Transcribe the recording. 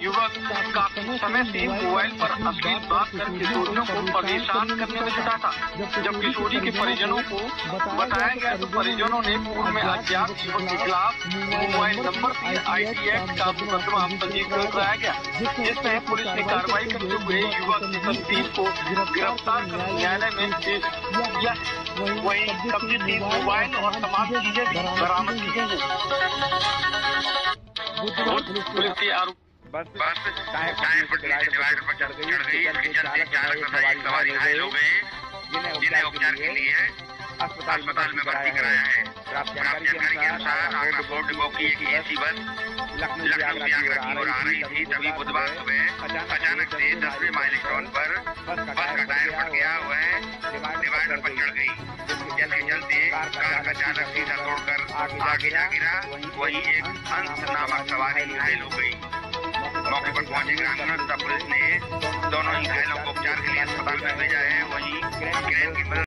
युवक काफी समय से मोबाइल पर अश्लील बात कर किशोरियों को परेशान करने में जुटा था। जब किशोरी के परिजनों को बताया गया तो परिजनों ने पूर्व में अज्ञात युवक के खिलाफ मोबाइल नंबर 3 IT एक्ट का मुकदमा पंजीकृत कराया गया, जिसमें पुलिस ने कार्रवाई करते हुए युवक संदीप को गिरफ्तार कर न्यायालय में पेश किया। वही कब्जे से मोबाइल और तमाम चीजें भी बरामद की गयी। पुलिस के आरोप बस टाइम पर डिवाइडर पर चढ़ गई। चालक सवारी घायल हो गए, जिन्हें उपचार के लिए अस्पताल में भर्ती कराया है। प्राप्त जानकारी के अनुसार आगरा फोर्ट डिपो की एक एसी बस लखनऊ से आगरा की ओर आ रही थी, तभी बुधवार सुबह अचानक से 10वें माइलस्टोन पर बस का टायर फट गया। वह डिवाइडर पर चढ़ गई, जिसके चलते कार का चालक सीधा तोड़कर आगे जा गिरा। वही एक अंश नामक सवारी घायल हो गयी। मौके पर पहुंचे ग्रामीणों तथा पुलिस ने दोनों ही घायलों को उपचार के लिए अस्पताल में भेजा है। वहीं क्रेन की मदद